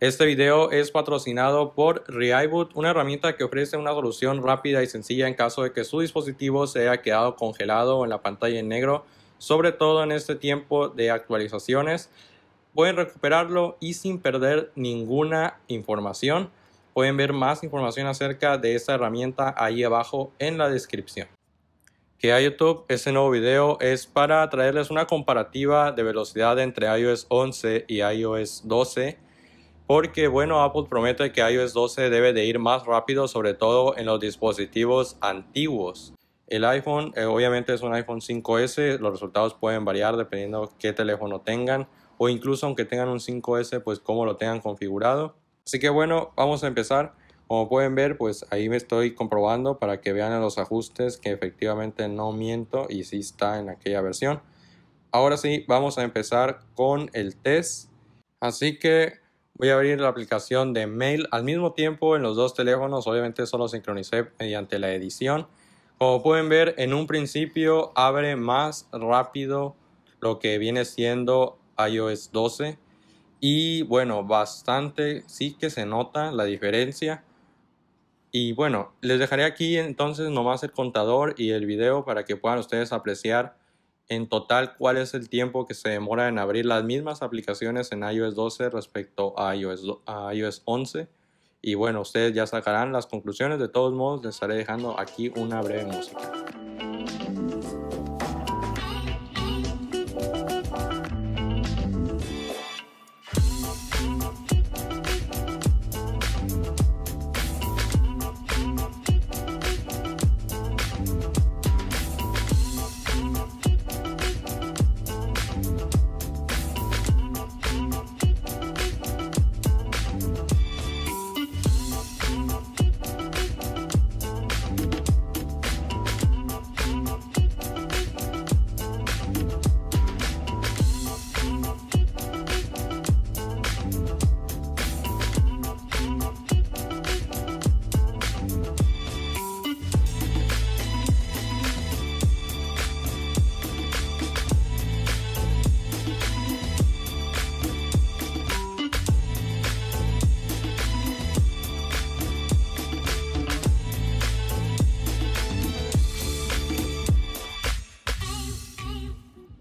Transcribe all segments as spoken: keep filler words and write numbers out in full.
Este video es patrocinado por Reiboot, una herramienta que ofrece una solución rápida y sencilla en caso de que su dispositivo se haya quedado congelado en la pantalla en negro, sobre todo en este tiempo de actualizaciones. Pueden recuperarlo y sin perder ninguna información. Pueden ver más información acerca de esta herramienta ahí abajo en la descripción. Que a YouTube, este nuevo video es para traerles una comparativa de velocidad entre iOS once y iOS doce, porque bueno, Apple promete que iOS doce debe de ir más rápido, sobre todo en los dispositivos antiguos. El iPhone eh, obviamente es un iPhone cinco ese, los resultados pueden variar dependiendo qué teléfono tengan, o incluso aunque tengan un cinco ese, pues cómo lo tengan configurado. Así que bueno, vamos a empezar. Como pueden ver, pues ahí me estoy comprobando para que vean en los ajustes que efectivamente no miento y sí está en aquella versión. Ahora sí, vamos a empezar con el test. Así que voy a abrir la aplicación de Mail al mismo tiempo en los dos teléfonos. Obviamente solo sincronicé mediante la edición. Como pueden ver, en un principio abre más rápido lo que viene siendo iOS doce. Y bueno, bastante sí que se nota la diferencia. Y bueno, les dejaré aquí entonces nomás el contador y el video para que puedan ustedes apreciar en total cuál es el tiempo que se demora en abrir las mismas aplicaciones en iOS doce respecto a iOS once. Y bueno, ustedes ya sacarán las conclusiones. De todos modos, les estaré dejando aquí una breve música.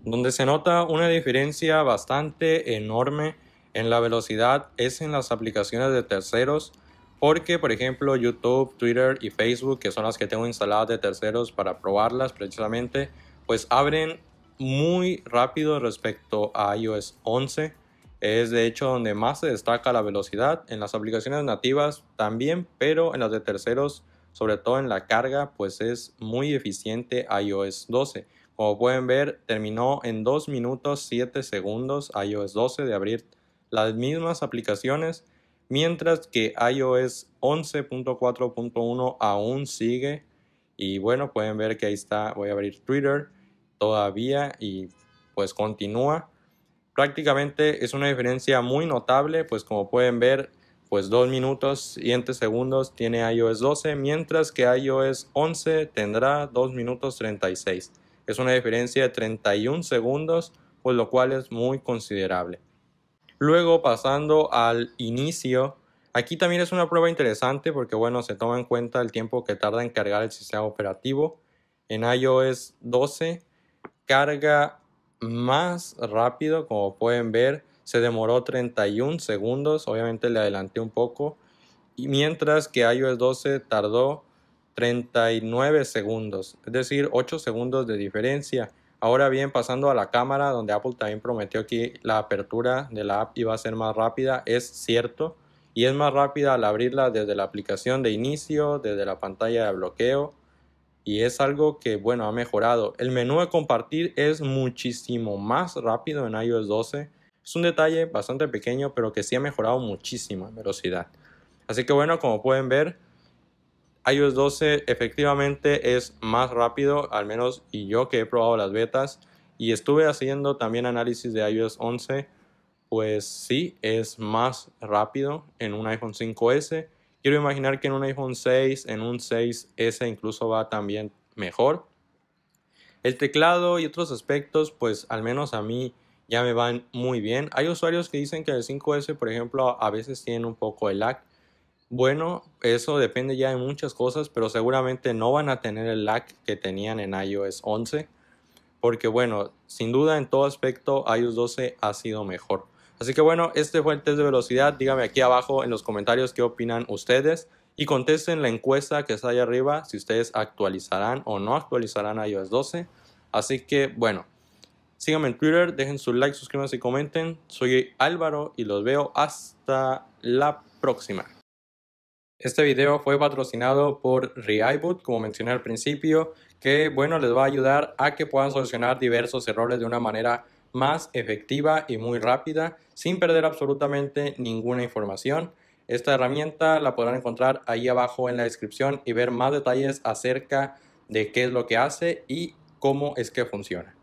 Donde se nota una diferencia bastante enorme en la velocidad es en las aplicaciones de terceros, porque por ejemplo YouTube, Twitter y Facebook, que son las que tengo instaladas de terceros para probarlas precisamente, pues abren muy rápido respecto a iOS once. Es de hecho donde más se destaca la velocidad en las aplicaciones nativas también, pero en las de terceros, sobre todo en la carga, pues es muy eficiente iOS doce. Como pueden ver, terminó en dos minutos siete segundos iOS doce de abrir las mismas aplicaciones, mientras que iOS once punto cuatro punto uno aún sigue. Y bueno, pueden ver que ahí está, voy a abrir Twitter todavía y pues continúa. Prácticamente es una diferencia muy notable, pues como pueden ver, pues dos minutos siete segundos tiene iOS doce, mientras que iOS once tendrá dos minutos treinta y seis. Es una diferencia de treinta y un segundos, pues lo cual es muy considerable. Luego, pasando al inicio, aquí también es una prueba interesante porque bueno, se toma en cuenta el tiempo que tarda en cargar el sistema operativo. En iOS doce carga más rápido, como pueden ver, se demoró treinta y un segundos, obviamente le adelanté un poco, y mientras que iOS doce tardó treinta y nueve segundos, es decir, ocho segundos de diferencia. Ahora bien, pasando a la cámara, donde Apple también prometió que la apertura de la app iba a ser más rápida, es cierto, y es más rápida al abrirla desde la aplicación de inicio, desde la pantalla de bloqueo, y es algo que, bueno, ha mejorado. El menú de compartir es muchísimo más rápido en iOS doce, es un detalle bastante pequeño, pero que sí ha mejorado muchísima velocidad. Así que bueno, como pueden ver, iOS doce efectivamente es más rápido, al menos y yo que he probado las betas y estuve haciendo también análisis de iOS once, pues sí, es más rápido en un iPhone cinco ese. Quiero imaginar que en un iPhone seis, en un seis ese incluso va también mejor. El teclado y otros aspectos, pues al menos a mí ya me van muy bien. Hay usuarios que dicen que el cinco ese, por ejemplo, a veces tienen un poco de lag. Bueno, eso depende ya de muchas cosas, pero seguramente no van a tener el lag que tenían en iOS once. Porque bueno, sin duda en todo aspecto iOS doce ha sido mejor. Así que bueno, este fue el test de velocidad. Díganme aquí abajo en los comentarios qué opinan ustedes. Y contesten la encuesta que está ahí arriba, si ustedes actualizarán o no actualizarán iOS doce. Así que bueno, síganme en Twitter, dejen su like, suscríbanse y comenten. Soy Álvaro y los veo hasta la próxima. Este video fue patrocinado por Reiboot, como mencioné al principio, que bueno, les va a ayudar a que puedan solucionar diversos errores de una manera más efectiva y muy rápida, sin perder absolutamente ninguna información. Esta herramienta la podrán encontrar ahí abajo en la descripción y ver más detalles acerca de qué es lo que hace y cómo es que funciona.